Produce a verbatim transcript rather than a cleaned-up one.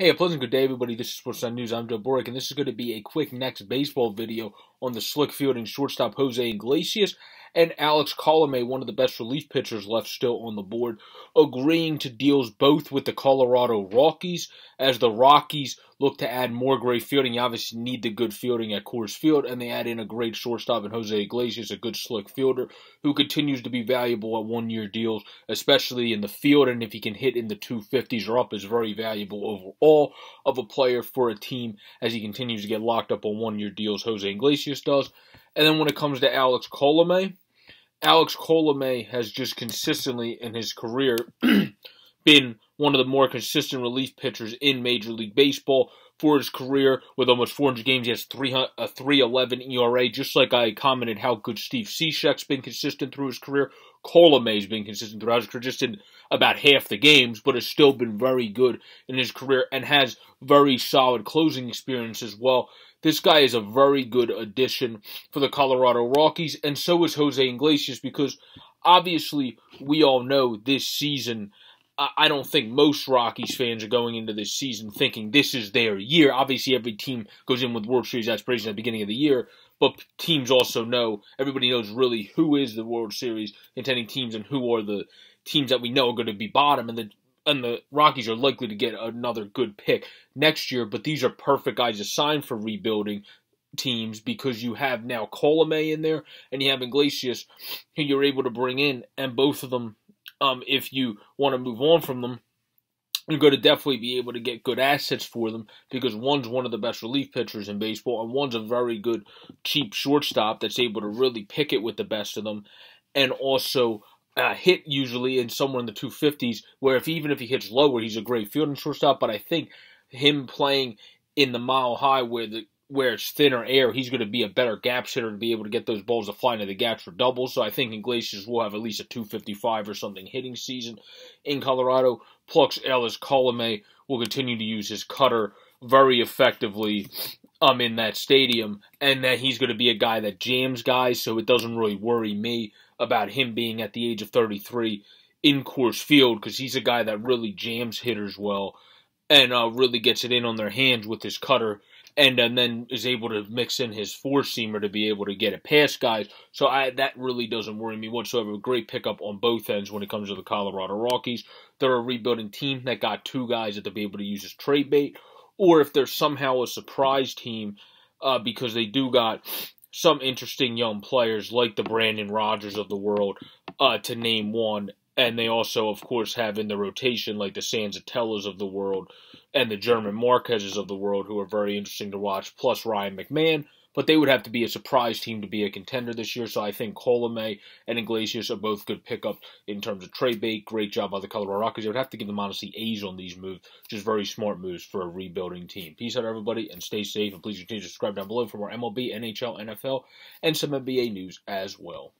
Hey, a pleasant good day, everybody. This is Sportsnet News. I'm Joe Boric, and this is going to be a quick next baseball video on the slick field and shortstop Jose Iglesias and Alex Colome, one of the best relief pitchers left still on the board, agreeing to deals both with the Colorado Rockies as the Rockies look to add more great fielding. You obviously need the good fielding at Coors Field, and they add in a great shortstop in Jose Iglesias, a good slick fielder who continues to be valuable at one-year deals, especially in the field, and if he can hit in the two fifties or up, is very valuable overall of a player for a team as he continues to get locked up on one-year deals, Jose Iglesias does. And then when it comes to Alex Colome, Alex Colome has just consistently in his career been one of the more consistent relief pitchers in Major League Baseball for his career. With almost four hundred games, he has a three eleven E R A, just like I commented how good Steve Cishek's been consistent through his career. Colome's been consistent throughout his career, just in about half the games, but has still been very good in his career and has very solid closing experience as well. This guy is a very good addition for the Colorado Rockies, and so is Jose Iglesias, because obviously we all know this season, I don't think most Rockies fans are going into this season thinking this is their year. Obviously, every team goes in with World Series aspirations at the beginning of the year, but teams also know, everybody knows really who is the World Series intending teams and who are the teams that we know are going to be bottom, and the and the Rockies are likely to get another good pick next year, but these are perfect guys to sign for rebuilding teams, because you have now Colome in there, and you have Iglesias, who you're able to bring in, and both of them, Um, if you want to move on from them, you're going to definitely be able to get good assets for them, because one's one of the best relief pitchers in baseball, and one's a very good cheap shortstop that's able to really pick it with the best of them, and also uh, hit usually in somewhere in the two fifties, where if even if he hits lower, he's a great fielding shortstop. But I think him playing in the mile high where the where it's thinner air, he's going to be a better gap hitter to be able to get those balls to fly into the gaps for doubles. So I think Iglesias will have at least a two fifty-five or something hitting season in Colorado. Plus, Alex Colome will continue to use his cutter very effectively um, in that stadium. And that he's going to be a guy that jams guys, so it doesn't really worry me about him being at the age of thirty-three in Coors Field, because he's a guy that really jams hitters well and uh, really gets it in on their hands with his cutter. And, and then is able to mix in his four-seamer to be able to get it past guys. So I, that really doesn't worry me whatsoever. A great pickup on both ends when it comes to the Colorado Rockies. They're a rebuilding team that got two guys that they'll be able to use as trade bait. Or if they're somehow a surprise team, uh, because they do got some interesting young players like the Brandon Rogers of the world, uh, to name one. And they also, of course, have in the rotation like the Sanzatellas of the world and the German Marquezes of the world, who are very interesting to watch, plus Ryan McMahon. But they would have to be a surprise team to be a contender this year. So I think Colome and Iglesias are both good pickups in terms of trade bait. Great job by the Colorado Rockies. I would have to give them, honestly, A's on these moves. Just very smart moves for a rebuilding team. Peace out, everybody, and stay safe. And please continue to subscribe down below for more M L B, N H L, N F L, and some N B A news as well.